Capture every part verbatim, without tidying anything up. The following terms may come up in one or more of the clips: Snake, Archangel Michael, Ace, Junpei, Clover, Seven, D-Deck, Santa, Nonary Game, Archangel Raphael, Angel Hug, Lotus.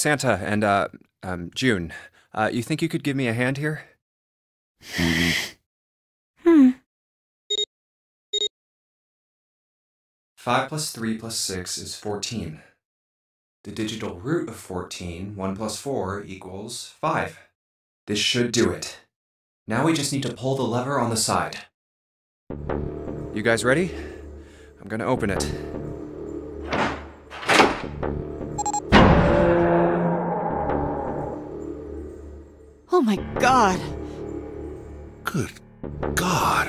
Santa and, uh, um, June, uh, you think you could give me a hand here? Hmm. five plus three plus six is fourteen. The digital root of fourteen, one plus four equals five. This should do it. Now we just need to pull the lever on the side. You guys ready? I'm gonna open it. Oh my god! Good god!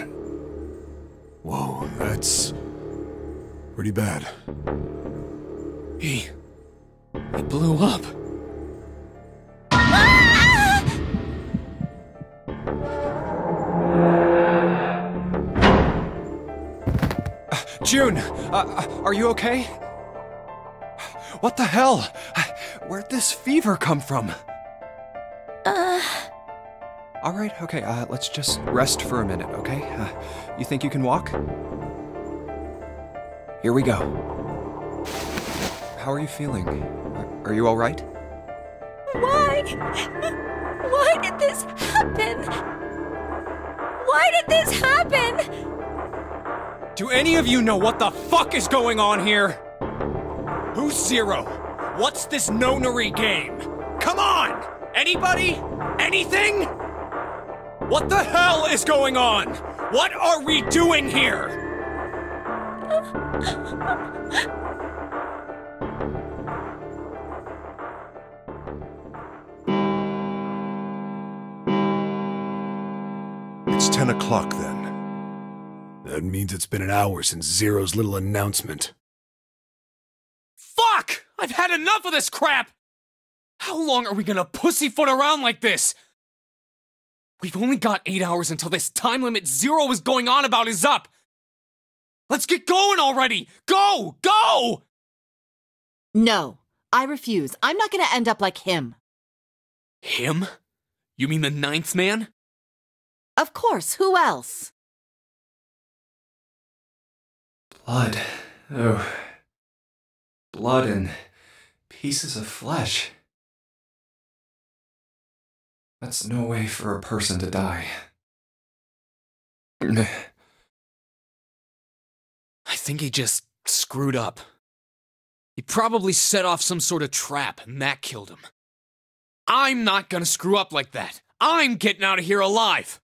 Whoa, that's pretty bad. He... he blew up. Ah! Uh, June, uh, are you okay? What the hell? Where'd this fever come from? Uh... All right, okay, uh, let's just rest for a minute, okay? Uh, you think you can walk? Here we go. How are you feeling? Are you all right? Why? Why did this happen? Why did this happen? Do any of you know what the fuck is going on here? Who's Zero? What's this nonary game? Come on! Anybody? Anything? What the hell is going on? What are we doing here? It's ten o'clock then. That means it's been an hour since Zero's little announcement. Fuck! I've had enough of this crap! How long are we gonna pussyfoot around like this? We've only got eight hours until this time limit Zero was going on about is up! Let's get going already! Go! Go! No. I refuse. I'm not gonna end up like him. Him? You mean the ninth man? Of course. Who else? Blood. Oh. Blood and pieces of flesh. That's no way for a person to die. I think he just screwed up. He probably set off some sort of trap, and that killed him. I'm not gonna screw up like that. I'm getting out of here alive!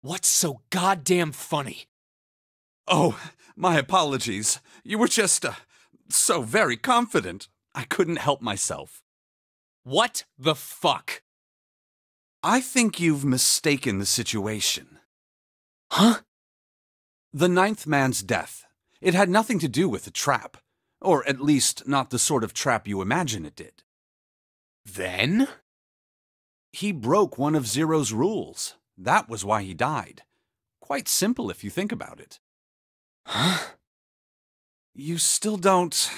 What's so goddamn funny? Oh, my apologies. You were just, uh, so very confident. I couldn't help myself. What the fuck? I think you've mistaken the situation. Huh? The ninth man's death. It had nothing to do with the trap. Or at least, not the sort of trap you imagine it did. Then? He broke one of Zero's rules. That was why he died. Quite simple if you think about it. Huh? You still don't...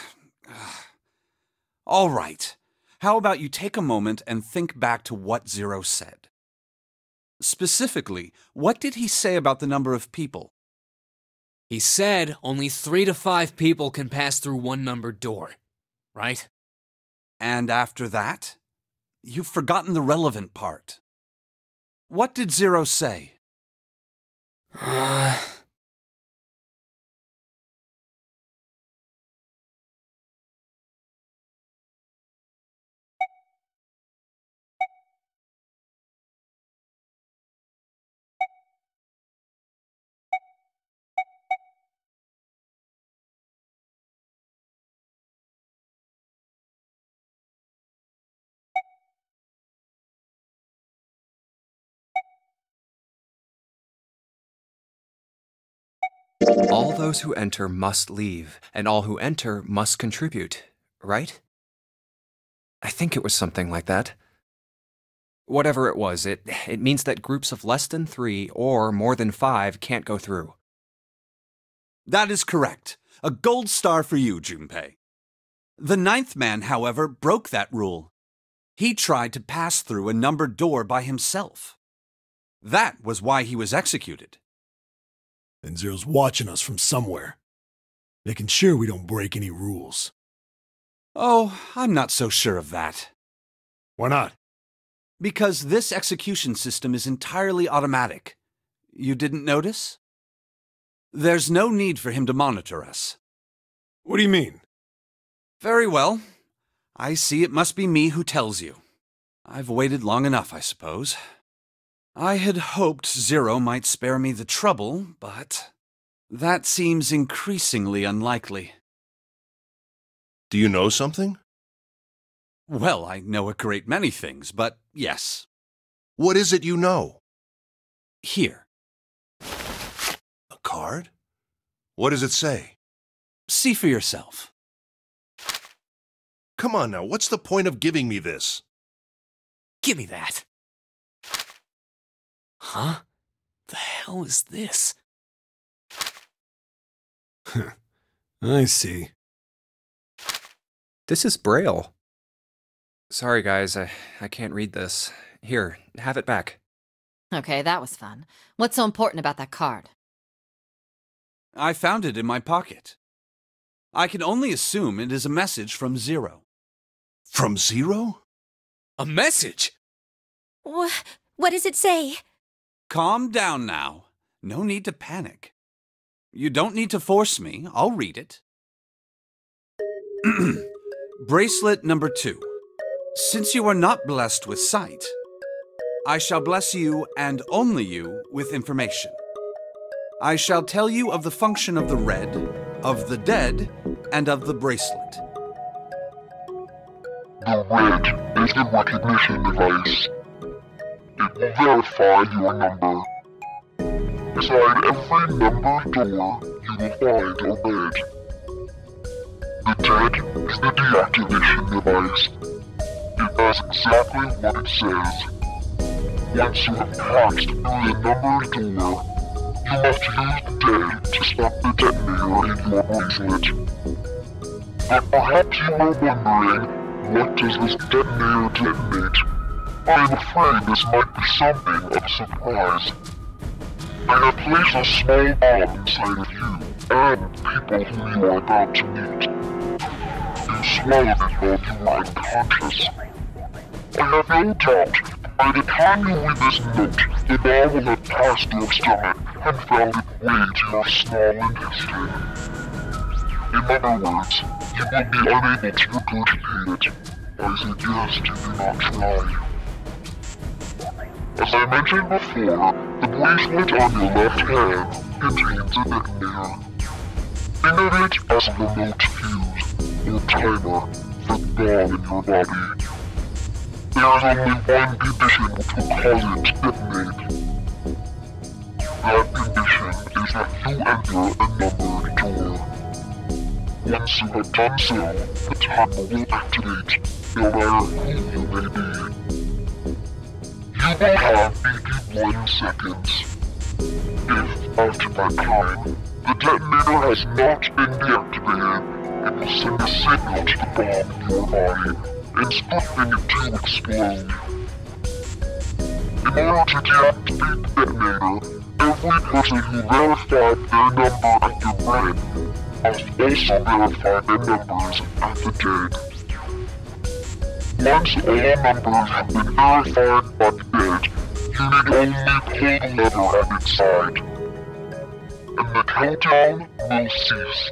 All right. How about you take a moment and think back to what Zero said? Specifically, what did he say about the number of people? He said only three to five people can pass through one numbered door, right? And after that? You've forgotten the relevant part. What did Zero say? Uh... All those who enter must leave, and all who enter must contribute, right? I think it was something like that. Whatever it was, it, it means that groups of less than three or more than five can't go through. That is correct. A gold star for you, Junpei. The ninth man, however, broke that rule. He tried to pass through a numbered door by himself. That was why he was executed. and Zero's watching us from somewhere, making sure we don't break any rules. Oh, I'm not so sure of that. Why not? Because this execution system is entirely automatic. You didn't notice? There's no need for him to monitor us. What do you mean? Very well. I see it must be me who tells you. I've waited long enough, I suppose. I had hoped Zero might spare me the trouble, but that seems increasingly unlikely. Do you know something? Well, I know a great many things, but yes. What is it you know? Here. A card? What does it say? See for yourself. Come on now, what's the point of giving me this? Give me that. Huh? The hell is this? I see. This is Braille. Sorry guys, I, I can't read this. Here, have it back. Okay, that was fun. What's so important about that card? I found it in my pocket. I can only assume it is a message from Zero. From Zero? A message? Wh what does it say? Calm down now. No need to panic. You don't need to force me. I'll read it. Bracelet number two. Since you are not blessed with sight, I shall bless you, and only you, with information. I shall tell you of the function of the red, of the dead, and of the bracelet. The red is the recognition device. It will verify your number. Beside every numbered door, you will find a red. The dead is the deactivation device. It does exactly what it says. Once you have passed through the numbered door, you must use dead to stop the detonator in your bracelet. But perhaps you are wondering, what does this detonator detonate? I am afraid this might be something of a surprise. I have placed a small bomb inside of you, and people who you are about to meet. You swallowed it while you were unconscious. I have no doubt, by the time you read this note, the ball will have passed your stomach and found its way to your small intestine. In other words, you will be unable to regurgitate it. I suggest you do not try. As I mentioned before, the bracelet on your left hand contains a detonator. Think of it as a remote fuse, or timer, for the bomb in your body. There is only one condition which will cause it to detonate. That condition is that you enter a numbered door. Once you have done so, the timer will activate, no matter who you may be. You will have eighty-one seconds. If, after that time, the detonator has not been deactivated, it will send a signal to the bomb in your body, instructing it to explode. In order to deactivate the detonator, every person who verified their number at the red must also verify their numbers at the dead. Once all numbers have been verified by the dead, you need only pull the lever at its side, and the countdown will cease.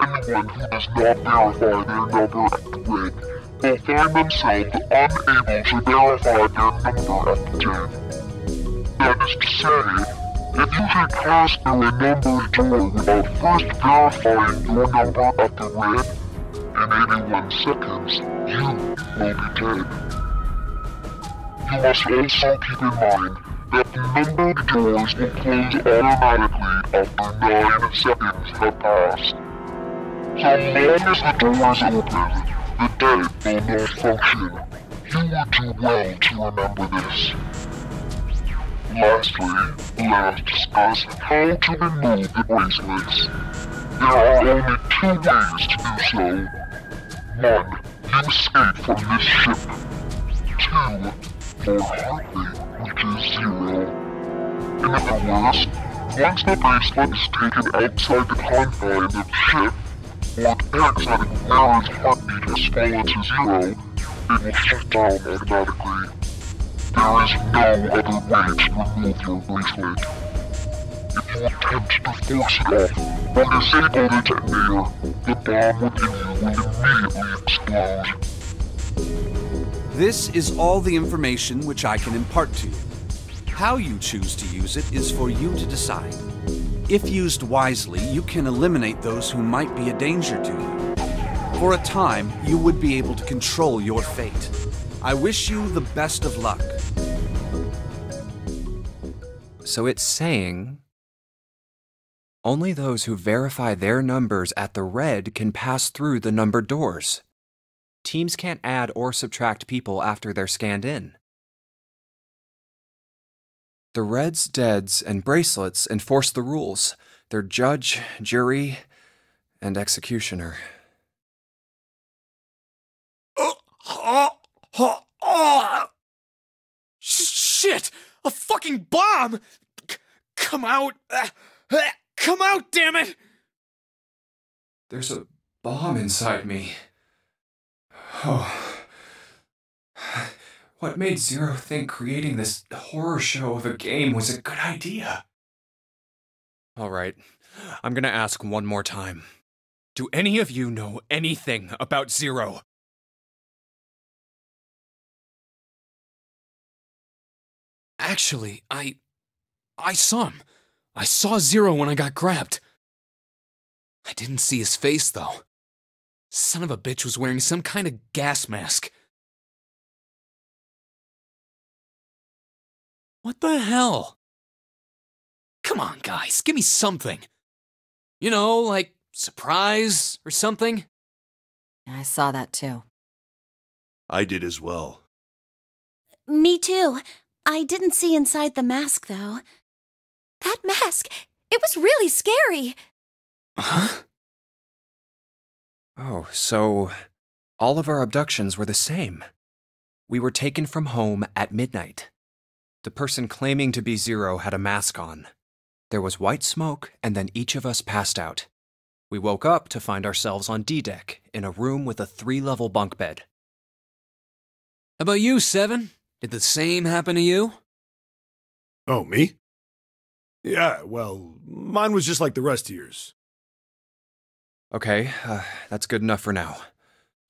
Anyone who does not verify their number at the red will find themselves unable to verify their number at the dead. That is to say, if you should pass through a numbered door without first verifying your number at the red, in eighty-one seconds, you will be dead. You must also keep in mind that the numbered doors will close automatically after nine seconds have passed. So long as the door is open, the dead will not function. You would do well to remember this. Lastly, let us discuss how to remove the bracelets. There are only two ways to do so. One, you escape from this ship. Two, your heartbeat reaches zero. In other words, Once the bracelet is taken outside the confines of ship, or detects that a wearer's heartbeat has fallen to zero, it will shut down automatically. There is no other way to remove your bracelet. If you attempt to force it off, or disable the detonator, the bomb within you will immediately explode. This is all the information which I can impart to you. How you choose to use it is for you to decide. If used wisely, you can eliminate those who might be a danger to you. For a time, you would be able to control your fate. I wish you the best of luck. So it's saying, only those who verify their numbers at the red can pass through the numbered doors. Teams can't add or subtract people after they're scanned in. The Reds, Deads, and Bracelets enforce the rules. They're judge, jury, and executioner. Shit! A fucking bomb! C come out! Come out, damn it! There's a bomb inside me. Oh. What made Zero think creating this horror show of a game was a good idea? Alright, I'm gonna ask one more time. Do any of you know anything about Zero? Actually, I... I saw him. I saw Zero when I got grabbed. I didn't see his face, though. Son of a bitch was wearing some kind of gas mask. What the hell? Come on, guys, give me something. You know, like, surprise or something? I saw that too. I did as well. Me too. I didn't see inside the mask, though. That mask, it was really scary. Huh? Oh, so all of our abductions were the same. We were taken from home at midnight. The person claiming to be Zero had a mask on. There was white smoke, and then each of us passed out. We woke up to find ourselves on D-Deck, in a room with a three-level bunk bed. How about you, Seven? Did the same happen to you? Oh, me? Yeah, well, mine was just like the rest of yours. Okay, uh, that's good enough for now.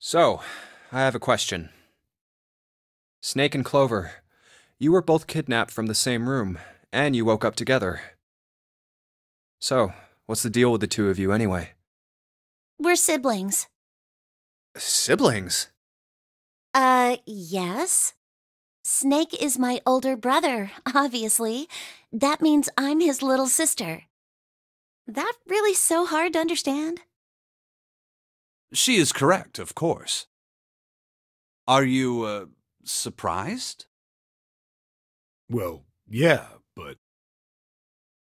So, I have a question. Snake and Clover, you were both kidnapped from the same room, and you woke up together. So, what's the deal with the two of you anyway? We're siblings. Siblings? Uh, yes. Snake is my older brother, obviously. That means I'm his little sister. That really so hard to understand? She is correct, of course. Are you, uh, surprised? Well, yeah, but...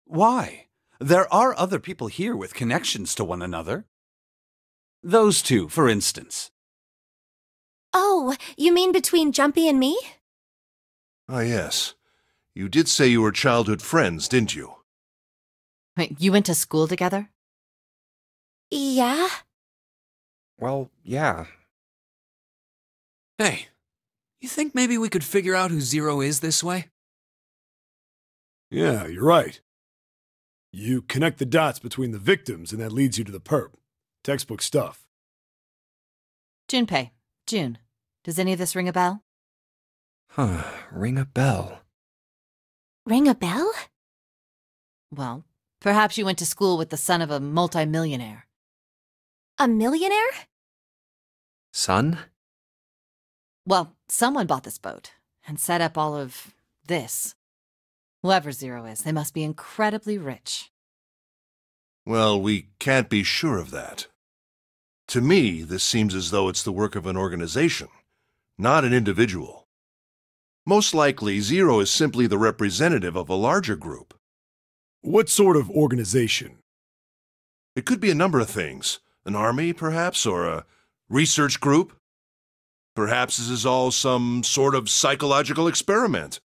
Why? There are other people here with connections to one another. Those two, for instance. Oh, you mean between Junpei and me? Ah, yes. You did say you were childhood friends, didn't you? Wait, you went to school together? Yeah. Well, yeah. Hey, you think maybe we could figure out who Zero is this way? Yeah, you're right. You connect the dots between the victims, and that leads you to the perp. Textbook stuff. Junpei, June, does any of this ring a bell? Huh, ring a bell. Ring a bell? Well, perhaps you went to school with the son of a multimillionaire. A millionaire? Son? Well, someone bought this boat and set up all of this. Whoever Zero is, they must be incredibly rich. Well, we can't be sure of that. To me, this seems as though it's the work of an organization, not an individual. Most likely, Zero is simply the representative of a larger group. What sort of organization? It could be a number of things. An army, perhaps, or a research group. Perhaps this is all some sort of psychological experiment.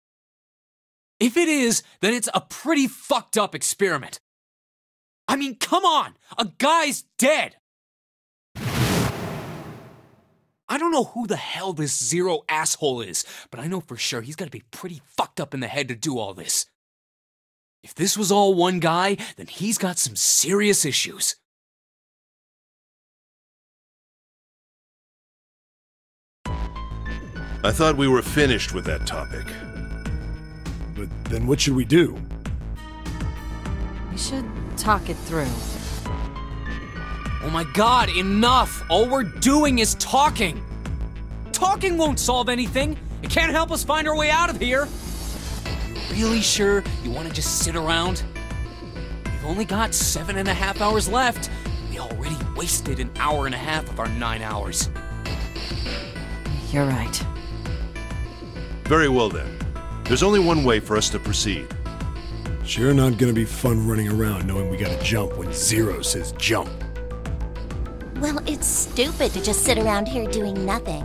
If it is, then it's a pretty fucked up experiment. I mean, come on! A guy's dead! I don't know who the hell this Zero asshole is, but I know for sure he's gotta be pretty fucked up in the head to do all this. If this was all one guy, then he's got some serious issues. I thought we were finished with that topic. But then what should we do? We should talk it through. Oh my god, enough! All we're doing is talking! Talking won't solve anything! It can't help us find our way out of here! You really sure you want to just sit around? We've only got seven and a half hours left. We already wasted an hour and a half of our nine hours. You're right. Very well then. There's only one way for us to proceed. Sure not gonna be fun running around knowing we gotta jump when Zero says jump. Well, it's stupid to just sit around here doing nothing.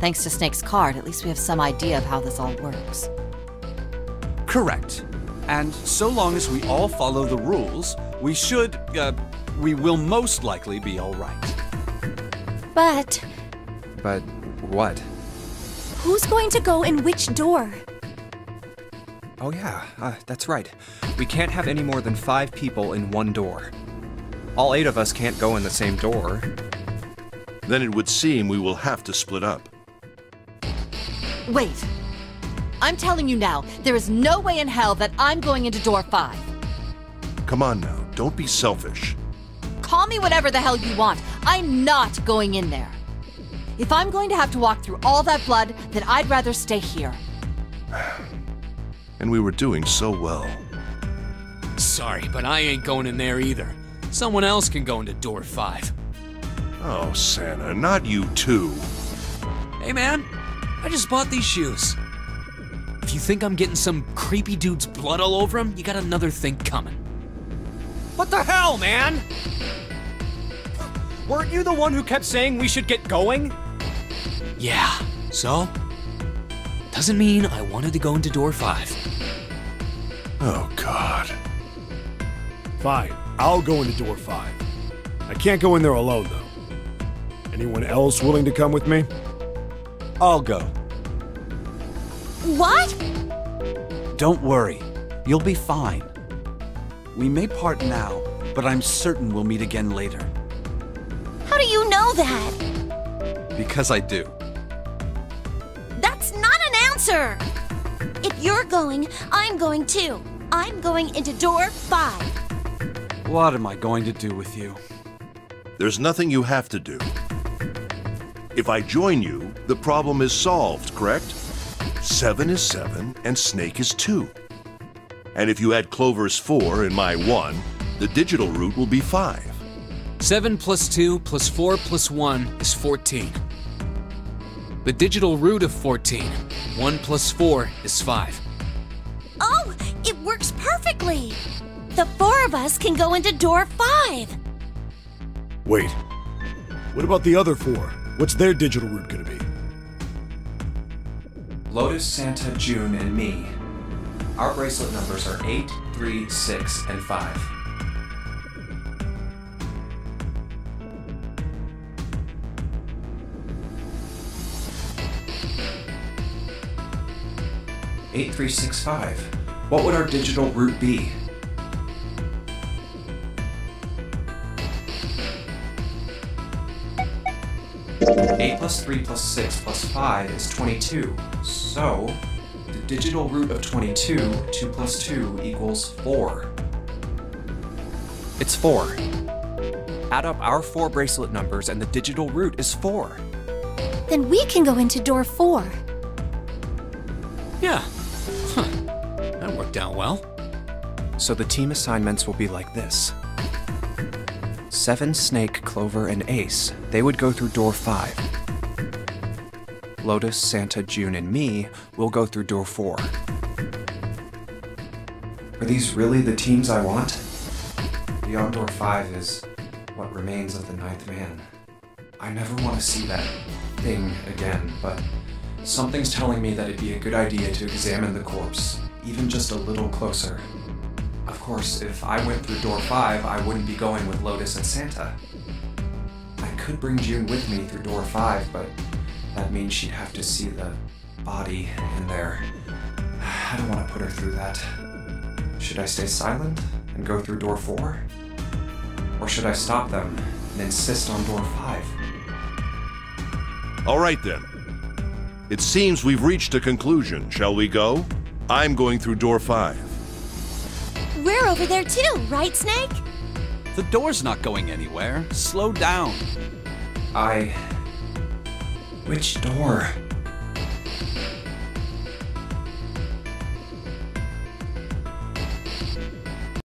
Thanks to Snake's card, at least we have some idea of how this all works. Correct. And so long as we all follow the rules, we should, uh, we will most likely be all right. But... But what? Who's going to go in which door? Oh yeah, uh, that's right. We can't have any more than five people in one door. All eight of us can't go in the same door. Then it would seem we will have to split up. Wait. I'm telling you now, there is no way in hell that I'm going into door five. Come on now, don't be selfish. Call me whatever the hell you want. I'm not going in there. If I'm going to have to walk through all that blood, then I'd rather stay here. And we were doing so well. Sorry, but I ain't going in there either. Someone else can go into door five. Oh, Santa, not you too. Hey man, I just bought these shoes. If you think I'm getting some creepy dude's blood all over him, you got another thing coming. What the hell, man? Weren't you the one who kept saying we should get going? Yeah, so? Doesn't mean I wanted to go into door five. Oh, God. Fine, I'll go into door five. I can't go in there alone, though. Anyone else willing to come with me? I'll go. What? Don't worry. You'll be fine. We may part now, but I'm certain we'll meet again later. How do you know that? Because I do. That's not an answer! If you're going, I'm going too. I'm going into door five. What am I going to do with you? There's nothing you have to do. If I join you, the problem is solved, correct? Seven is seven, and Snake is two. And if you add Clover's four and my one, the digital root will be five. Seven plus two plus four plus one is fourteen. The digital root of fourteen, one plus four is five. Oh, it works perfectly. The four of us can go into door five. Wait, what about the other four? What's their digital root gonna be? Lotus, Santa, June, and me. Our bracelet numbers are eight, three, six, and five. eight three six five. What would our digital root be? eight plus three plus six plus five is twenty-two. So, the digital root of twenty-two, two plus two equals four. It's four. Add up our four bracelet numbers and the digital root is four. Then we can go into door four. Yeah. Huh. That worked out well. So the team assignments will be like this. Seven, Snake, Clover, and Ace. They would go through door five. Lotus, Santa, June, and me will go through door four. Are these really the teams I want? Beyond door five is what remains of the ninth man. I never want to see that thing again, but Something's telling me that it'd be a good idea to examine the corpse, even just a little closer. Of course, if I went through door five, I wouldn't be going with Lotus and Santa. I could bring June with me through door five, but that means she'd have to see the body in there. I don't want to put her through that. Should I stay silent and go through door four? Or should I stop them and insist on door five? All right then. It seems we've reached a conclusion. Shall we go? I'm going through door five. We're over there too, right, Snake? The door's not going anywhere. Slow down. I... Which door?